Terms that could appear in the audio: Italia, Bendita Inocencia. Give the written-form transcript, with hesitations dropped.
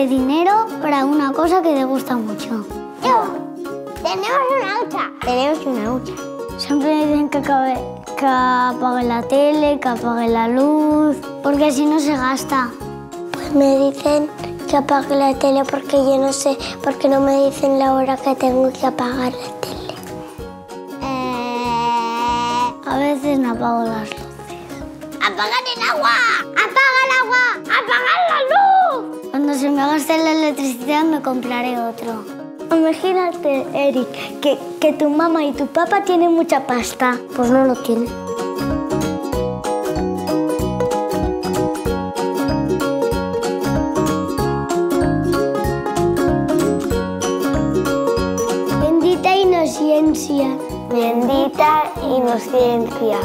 bastante dinero para una cosa que te gusta mucho. ¡Yo! ¡Tenemos una hucha! Tenemos una hucha. Siempre dicen que apague la tele, que apague la luz, porque así no se gasta. Pues me dicen que apague la tele porque yo no sé, porque no me dicen la hora que tengo que apagar la tele. A veces no apago las luces. ¡Apagar el agua! ¡Apaga el agua! ¡Apaga la luz! Cuando se me gaste la electricidad me compraré otro. Imagínate, Eric, que tu mamá y tu papá tienen mucha pasta. Pues no lo tienen. Bendita Inocencia. Bendita Inocencia.